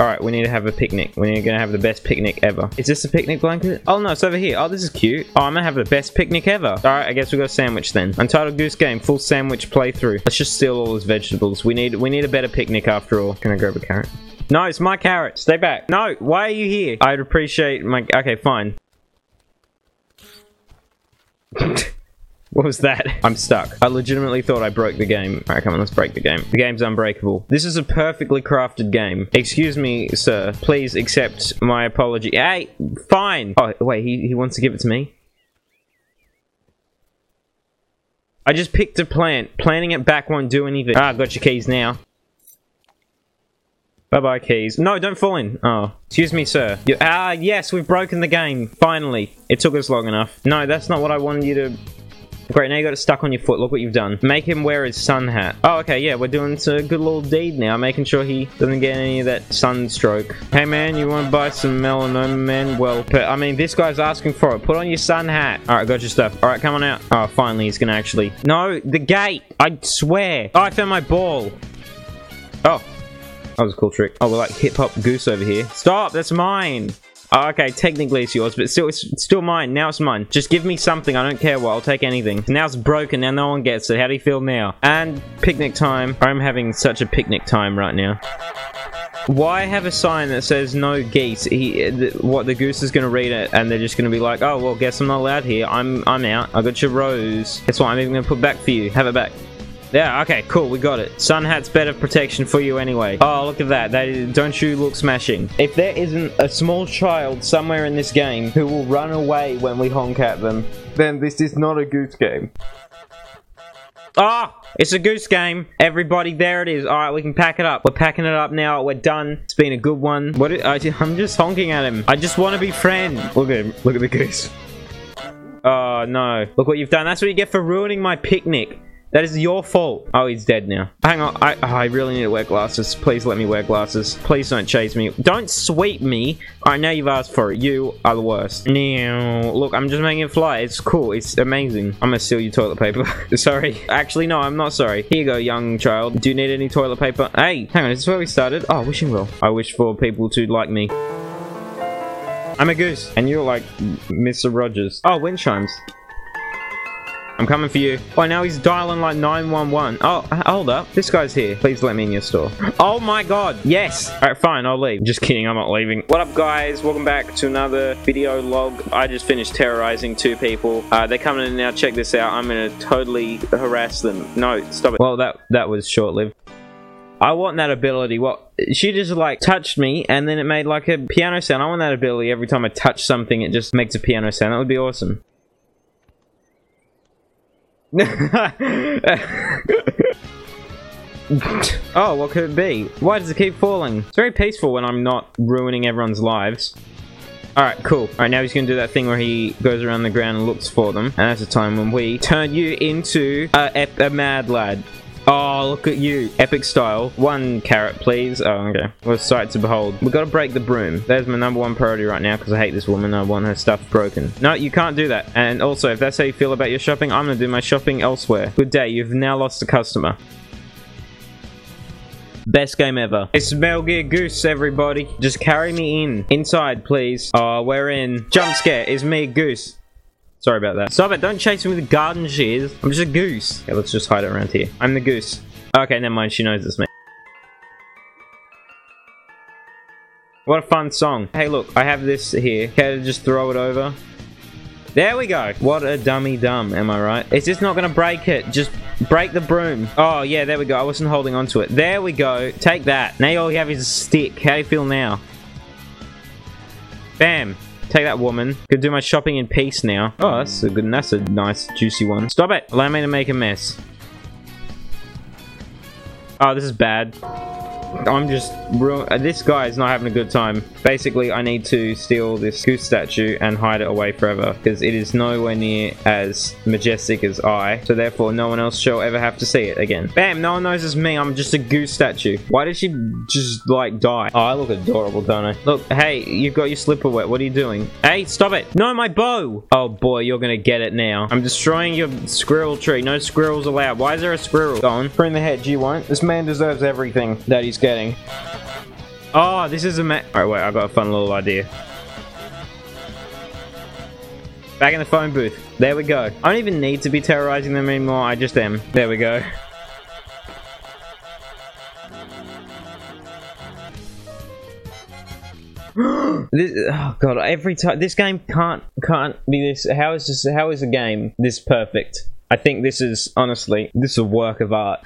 Alright, we need to have a picnic. We're gonna have the best picnic ever. Is this a picnic blanket? Oh no, it's over here. Oh, this is cute. Oh, I'm gonna have the best picnic ever. Alright, I guess we got a sandwich then. Untitled Goose Game, full sandwich playthrough. Let's just steal all his vegetables. We need a better picnic after all. Can I grab a carrot? No, it's my carrot. Stay back. No, why are you here? I'd appreciate my... Okay, fine. What was that? I'm stuck. I legitimately thought I broke the game. Alright, come on, let's break the game. The game's unbreakable. This is a perfectly crafted game. Excuse me, sir. Please accept my apology. Hey, fine. Oh, wait, he wants to give it to me? I just picked a plant. Planting it back won't do anything. Ah, got your keys now. Bye-bye, keys. No, don't fall in. Oh. Excuse me, sir. Ah, yes, we've broken the game. Finally. It took us long enough. No, that's not what I wanted you to... Great, now you got it stuck on your foot. Look what you've done. Make him wear his sun hat. Oh, okay, yeah, we're doing a good little deed now, making sure he doesn't get any of that sunstroke. Hey, man, you want to buy some melanoma, man? Well, but, I mean, this guy's asking for it. Put on your sun hat. All right, got your stuff. All right, come on out. Oh, finally, he's going to actually... No, the gate. I swear. Oh, I found my ball. Oh, that was a cool trick. Oh, we're like hip-hop goose over here. Stop, that's mine. Oh, okay, technically it's yours, but still, it's still mine. Now it's mine. Just give me something. I don't care what. I'll take anything. Now it's broken. Now no one gets it. How do you feel now? And picnic time. I'm having such a picnic time right now. Why have a sign that says no geese? What, the goose is going to read it, and they're just going to be like, oh, well, guess I'm not allowed here. I'm out. I got your rose. That's what I'm even going to put back for you. Have it back. Yeah, okay, cool, we got it. Sun hat's better protection for you anyway. Oh, look at that. That is, don't you look smashing. If there isn't a small child somewhere in this game who will run away when we honk at them, then this is not a goose game. Ah! Oh, it's a goose game. Everybody, there it is. Alright, we can pack it up. We're packing it up now. We're done. It's been a good one. What? I'm just honking at him. I just want to be friends. Look at him. Look at the goose. Oh, no. Look what you've done. That's what you get for ruining my picnic. That is your fault. Oh, he's dead now. Hang on. I really need to wear glasses. Please let me wear glasses. Please don't chase me. Don't sweep me. All right, now you've asked for it. You are the worst. Now, look, I'm just making it fly. It's cool. It's amazing. I'm going to steal your toilet paper. Sorry. Actually, no, I'm not sorry. Here you go, young child. Do you need any toilet paper? Hey, hang on. Is this where we started? Oh, wishing well. I wish for people to like me. I'm a goose. And you're like Mr. Rogers. Oh, wind chimes. I'm coming for you. Oh, now he's dialing like 911. Oh, hold up. This guy's here. Please let me in your store. Oh my god. Yes. All right, fine. I'll leave. Just kidding. I'm not leaving. What up, guys? Welcome back to another video log. I just finished terrorizing two people. They're coming in now. Check this out. I'm going to totally harass them. No, stop it. Well, that was short-lived. I want that ability. Well, she just like touched me and then it made like a piano sound. I want that ability. Every time I touch something, it just makes a piano sound. That would be awesome. Oh, what could it be? Why does it keep falling? It's very peaceful when I'm not ruining everyone's lives. Alright, cool. Alright, now he's gonna do that thing where he goes around the ground and looks for them. And that's the time when we turn you into a mad lad. Oh, look at you. Epic style. One carrot, please. Oh, okay. What a sight to behold. We've got to break the broom. There's my #1 priority right now because I hate this woman. I want her stuff broken. No, you can't do that. And also, if that's how you feel about your shopping, I'm going to do my shopping elsewhere. Good day. You've now lost a customer. Best game ever. It's Metal Gear Goose, everybody. Just carry me in. Inside, please. Oh, we're in. Jump scare is me, Goose. Sorry about that. Stop it. Don't chase me with garden shears. I'm just a goose. Okay, let's just hide it around here. I'm the goose. Okay, never mind. She knows it's me. What a fun song. Hey, look. I have this here. Can I just throw it over? There we go. What a dummy dumb. Am I right? It's just not going to break it. Just break the broom. Oh, yeah. There we go. I wasn't holding on to it. There we go. Take that. Now all you have is a stick. How do you feel now? Bam. Take that, woman. Could do my shopping in peace now. Oh, that's a nice juicy one. Stop it. Allow me to make a mess. Oh, this is bad. I'm just real. This guy is not having a good time. Basically, I need to steal this goose statue and hide it away forever, because it is nowhere near as majestic as I, so therefore no one else shall ever have to see it again. Bam, no one knows it's me. I'm just a goose statue. Why did she just, like, die? Oh, I look adorable, don't I? Look, hey, you've got your slipper wet. What are you doing? Hey, stop it. No, my bow. Oh, boy, you're gonna get it now. I'm destroying your squirrel tree. No squirrels allowed. Why is there a squirrel? Go on. Bring the head. Do you want? This man deserves everything that he's getting. Oh, this is a man. Alright, wait, I got a fun little idea. Back in the phone booth. There we go. I don't even need to be terrorizing them anymore. I just am. There we go. This, oh god, every time this game can't be this. How is a game this perfect? I think this is honestly a work of art.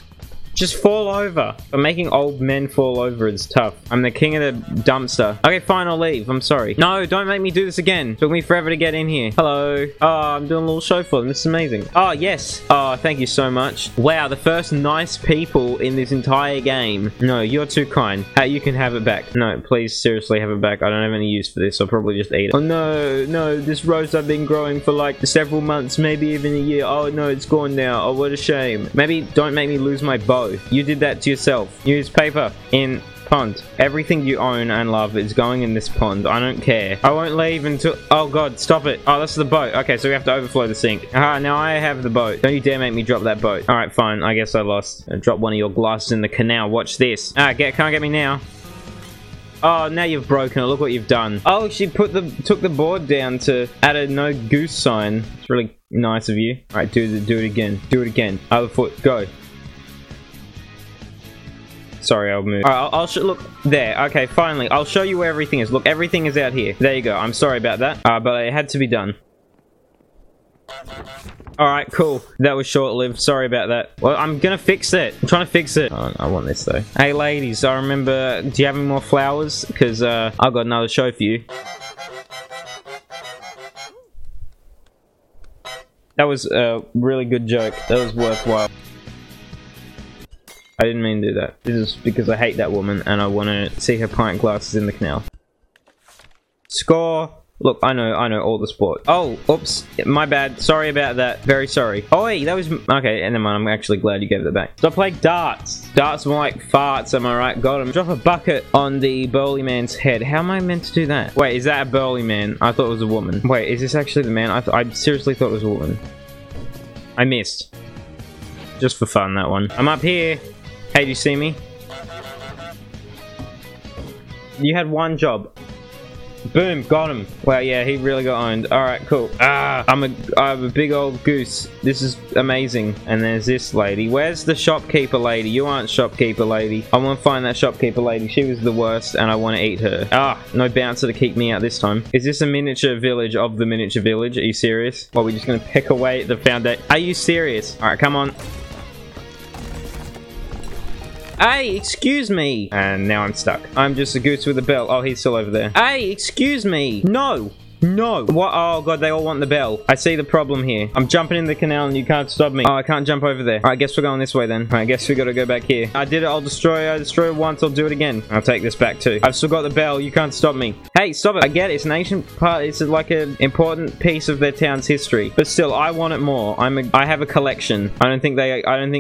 Just fall over. But making old men fall over is tough. I'm the king of the dumpster. Okay, fine, I'll leave. I'm sorry. No, don't make me do this again. Took me forever to get in here. Hello. Oh, I'm doing a little show for them. This is amazing. Oh, yes. Oh, thank you so much. Wow, the first nice people in this entire game. No, you're too kind. You can have it back. No, please, seriously, have it back. I don't have any use for this. I'll probably just eat it. Oh, no, no. This rose I've been growing for, like, several months, maybe even a year. Oh, no, it's gone now. Oh, what a shame. Maybe don't make me lose my bow. You did that to yourself. Use paper in pond. Everything you own and love is going in this pond. I don't care. I won't leave until... Oh, God, stop it. Oh, that's the boat. Okay, so we have to overflow the sink. Ah, now I have the boat. Don't you dare make me drop that boat. All right, fine. I guess I lost. I dropped one of your glasses in the canal. Watch this. Ah, can't get me now. Oh, now you've broken it. Look what you've done. Oh, she took the board down to add a no goose sign. It's really nice of you. All right, do it again. Do it again. Other foot. Go. Sorry, I'll move. All right, look there. Okay, finally, I'll show you where everything is. Look, everything is out here. There you go. I'm sorry about that, but it had to be done. All right, cool. That was short-lived. Sorry about that. Well, I'm gonna fix it. I'm trying to fix it. Oh, I want this though. Hey, ladies, I remember. Do you have any more flowers? Because I've got another show for you. That was a really good joke. That was worthwhile. I didn't mean to do that. This is because I hate that woman and I want to see her pint glasses in the canal. Score! Look, I know all the sport. Oh, oops. My bad. Sorry about that. Very sorry. Oh, hey, that was... Okay, and then I'm actually glad you gave it back. So I played darts. Darts more like farts, am I right? Got him. Drop a bucket on the burly man's head. How am I meant to do that? Wait, is that a burly man? I thought it was a woman. Wait, is this actually the man? I seriously thought it was a woman. I missed. Just for fun, that one. I'm up here. Hey, do you see me? You had one job. Boom, got him. Wow, yeah, he really got owned. All right, cool. Ah, I'm a big old goose. This is amazing. And there's this lady. Where's the shopkeeper lady? You aren't shopkeeper lady. I want to find that shopkeeper lady. She was the worst, and I want to eat her. Ah, no bouncer to keep me out this time. Is this a miniature village of the miniature village? Are you serious? Well, we're just going to pick away at the foundation. Are you serious? All right, come on. Hey, excuse me. And now I'm stuck. I'm just a goose with a bell. Oh, he's still over there. Hey, excuse me. No. No. What? Oh, God, they all want the bell. I see the problem here. I'm jumping in the canal and you can't stop me. Oh, I can't jump over there. All right, I guess we're going this way then. All right, I guess we got to go back here. I did it. I destroy it once. I'll do it again. I'll take this back too. I've still got the bell. You can't stop me. Hey, stop it. I get it. It's an ancient part. It's like an important piece of their town's history. But still, I want it more. I have a collection. I don't think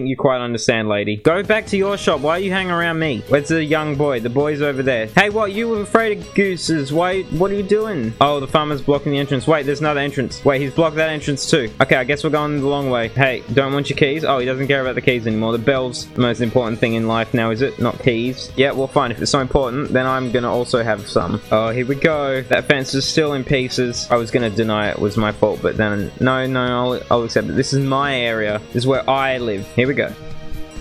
you quite understand, lady. Go back to your shop. Why are you hanging around me? Where's the young boy? The boy's over there. Hey, what? You were afraid of gooses. Why? What are you doing? Oh, the farmer blocking the entrance. Wait, there's another entrance. Wait, he's blocked that entrance too. Okay, I guess we're going the long way. Hey, don't want your keys? Oh, he doesn't care about the keys anymore. The bell's the most important thing in life now, is it? Not keys. Yeah, well, fine. If it's so important, then I'm gonna also have some. Oh, here we go. That fence is still in pieces. I was gonna deny it was my fault, but then no, I'll accept it. This is my area. This is where I live. Here we go.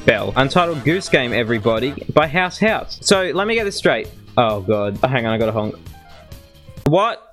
Bell. Untitled Goose Game, everybody, by House. So let me get this straight. Oh, God. Oh, hang on. I got a honk. What?